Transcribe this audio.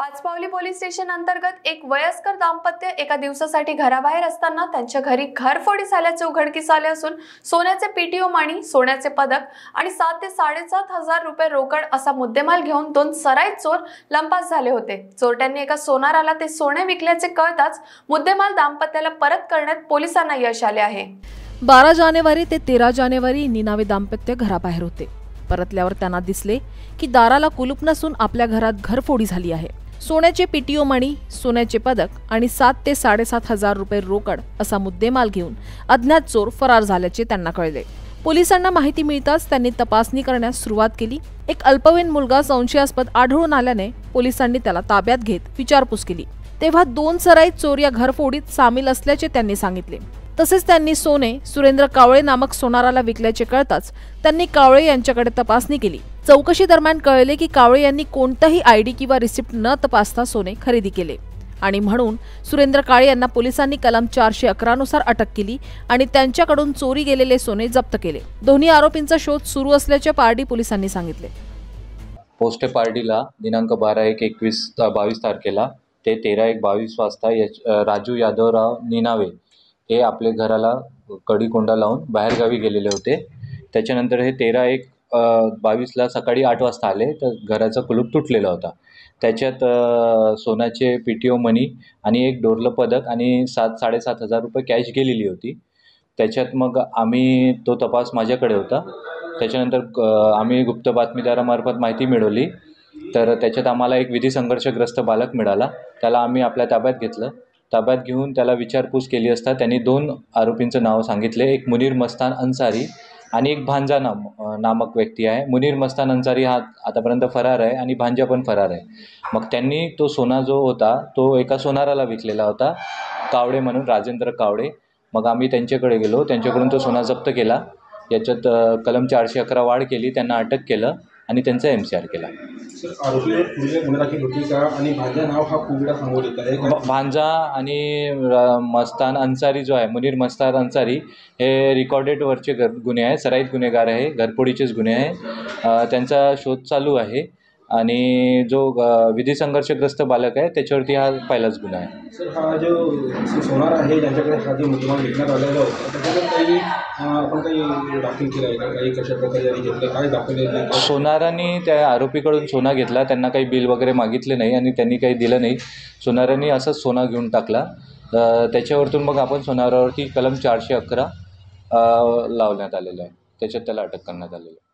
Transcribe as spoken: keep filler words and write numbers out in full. Pachpaoli police station अंतर्गत एक वयस्कर दाम्पत्य एका दिवसासाठी घराबाहेर असताना त्यांच्या घरी घरफोडी झाल्याचे उघडकीस आले असून सोन्याचे पीटीओ माणी, सोन्याचे पदक आणि सात ते साडेसात हजार रुपये रोकड असा मुद्देमाल घेऊन दोन सराईत चोर लंपास झाले होते। चोरट्यांनी एका सोनाराला ते सोने विकल्याचे कळताच मुद्देमाल दाम्पत्याला परत करण्यात पोलिसांना यश आले आहे। बारा जानेवारी ते तेरा जानेवारी निनावे दाम्पत्य घराबाहेर होते। परतल्यावर त्यांना दिसले की दाराला कुलूप नसून आपल्या घरात घरफोडी झाली आहे। सोन्याचे पीटीओ मणी, सोन्याचे पदक आणि सात ते साडेसात हजार रुपये रोकड असा मुद्देमाल घेऊन अज्ञात चोर फरार झाल्याचे त्यांना कळले। पोलिसांना माहिती मिळताच त्यांनी तपासणी करण्यास सुरुवात केली। एक अल्पवयीन मुलगा संशयास्पद आढळून आल्याने पोलिसांनी त्याला ताब्यात घेत विचारपूस केली तेव्हा दोन सराईत चोर या घरफोडीत सामील असल्याचे त्यांनी सांगितले। तसेच त्यांनी सोने सुरेंद्र कावळे नामक सोनाराला विकल्याचे कळताच त्यांनी कावळे यांच्याकडे तपासणी केली। चौकशी दरम्यान कळले की कावळे यांनी कोणताही आयडी किंवा रिसिप्ट न तपासता सोने खरेदी केले आणि म्हणून सुरेंद्र काळे यांना पोलिसांनी कलम चारशे अकरा नुसार अटक केली आणि त्यांच्याकडून चोरी गेलेले सोने जप्त केले। दोन्ही आरोपींचा शोध सुरू असल्याचे पारडी पोलिसांनी सांगितले। पोस्टे पार्टीला दिनांक बारा एक एकवीस बावीस तारखेला ते तेरा एक बावीस वाजता राजू यादवराव निनावे हे आपले घराला कढीकोंडा लावून बाहेरगावी गेलेले होते। त्याच्यानंतर हे तेरा एक बावीसला सकाळी आठ वाजता आले तर घराचा कुलूप तुटलेला होता। त्याच्यात सोन्याचे पीटीओ मनी आणि एक डोरलं पदक आणि सात साडेसात हजार रुपये कॅश गेलेली होती। त्याच्यात मग आम्ही तो तपास माझ्याकडे होता। त्याच्यानंतर आम्ही गुप्त बातमीदारामार्फत माहिती मिळवली तर त्याच्यात आम्हाला एक विधी संघर्षग्रस्त बालक मिळाला। त्याला आम्ही आपल्या ताब्यात घेतलं। ताब्यात घेऊन त्याला विचारपूस केली असता त्यांनी दोन आरोपींचं नाव सांगितले। एक मुनीर मस्तान अन्सारी आणि एक भांजा नाम नामक व्यक्ती आहे। मुनीर मस्तान अन्सारी हा आतापर्यंत फरार आहे आणि भांजा पण फरार आहे। मग त्यांनी तो सोना जो होता तो एका सोनाराला विकलेला होता, कावडे म्हणून, राजेंद्र कावडे। मग आम्ही त्यांच्याकडे गेलो, त्यांच्याकडून तो सोना जप्त केला। याच्यात कलम चारशे अकरा वाढ केली, त्यांना अटक केलं आणि त्यांचा एम सी आर केला। भांजा आणि मस्तान अन्सारी जो आहे, मुनीर मस्तान अन्सारी, हे रिकॉर्डेडवरचे गुन्हे आहे, सराईत गुन्हेगार आहे, घरफोडीचेच गुन्हे आहे, त्यांचा शोध चालू आहे। आणि जो विधी संघर्षग्रस्त बालक आहे त्याच्यावरती हा पहिलाच गुन्हा आहे। सर, हा जो सोनार आहे ज्यांच्याकडे हा जो मुद्देमाल विकण्यात आलेला होता त्याच्याकडे आपण काही दाखल केला आहे, काही कशा प्रकारे घेतलं, काय दाखवलं? सोनारांनी त्या आरोपीकडून सोना घेतला, त्यांना काही बिल वगैरे मागितले नाही आणि त्यांनी काही दिलं नाही। सोनारांनी असंच सोना घेऊन टाकला। त्याच्यावरतून मग आपण सोनारावरती कलम चारशे अकरा लावण्यात आलेलं आहे, त्याच्यात त्याला अटक करण्यात आलेलं आहे।